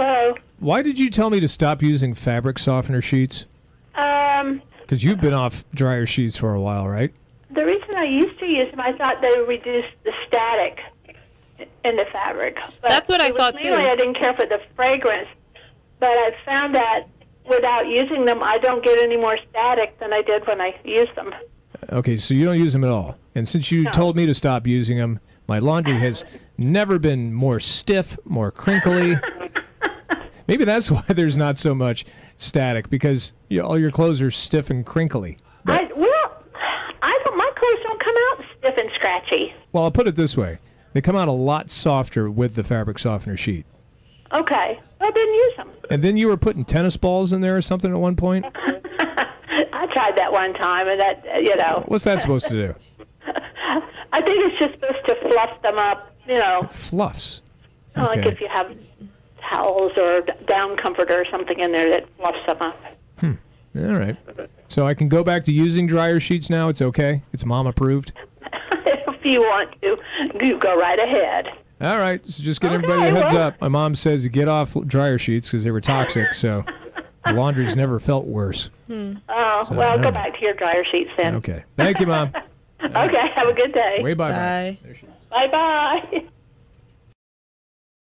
Hello. Why did you tell me to stop using fabric softener sheets? Because you've been off dryer sheets for a while, right? The reason I used to use them, I thought they would reduce the static in the fabric. But that's what I thought, too. I didn't care for the fragrance, but I found that without using them, I don't get any more static than I did when I used them. Okay, so you don't use them at all. And since you told me to stop using them, my laundry has never been more stiff, more crinkly. Maybe that's why there's not so much static, because all your clothes are stiff and crinkly. My clothes don't come out stiff and scratchy. Well, I'll put it this way. They come out a lot softer with the fabric softener sheet. Okay. I didn't use them. And then you were putting tennis balls in there or something at one point? I tried that one time, and that. What's that supposed to do? I think it's just supposed to fluff them up, It fluffs? Okay. Like if you have towels or down comforter or something in there that fluffs them up. Hmm. All right. So I can go back to using dryer sheets now? It's okay? It's mom-approved? If you want to, you go right ahead. All right. So just give everybody a heads up. My mom says to get off dryer sheets because they were toxic, so the laundry's never felt worse. Hmm. Oh, so, well, go back to your dryer sheets then. Okay. Thank you, Mom. Okay. Have a good day. Bye-bye. Bye-bye.